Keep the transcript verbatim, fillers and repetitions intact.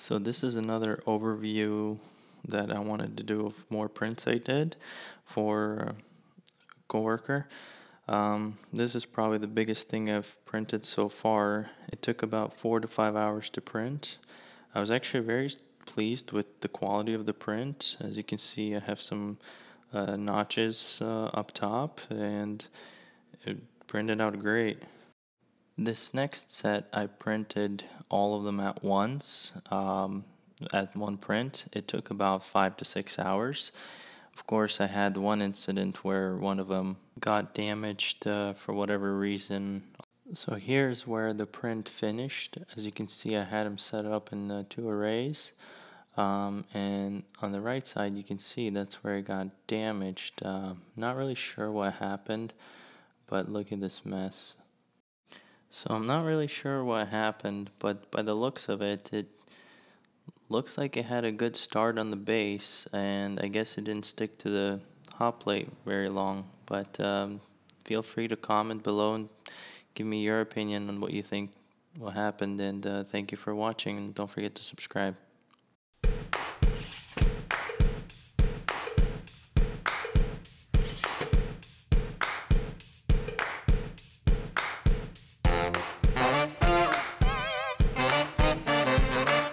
So this is another overview that I wanted to do of more prints I did for Coworker. Um, this is probably the biggest thing I've printed so far. It took about four to five hours to print. I was actually very pleased with the quality of the print. As you can see, I have some uh, notches uh, up top, and it printed out great. This next set, I printed all of them at once, um, at one print. It took about five to six hours. Of course, I had one incident where one of them got damaged uh, for whatever reason. So here's where the print finished. As you can see, I had them set up in uh, two arrays. Um, and on the right side, you can see that's where it got damaged. Uh, not really sure what happened, but look at this mess. So I'm not really sure what happened, but by the looks of it, it looks like it had a good start on the base, and I guess it didn't stick to the hot plate very long. But um, feel free to comment below and give me your opinion on what you think what happened, and uh, thank you for watching, and don't forget to subscribe.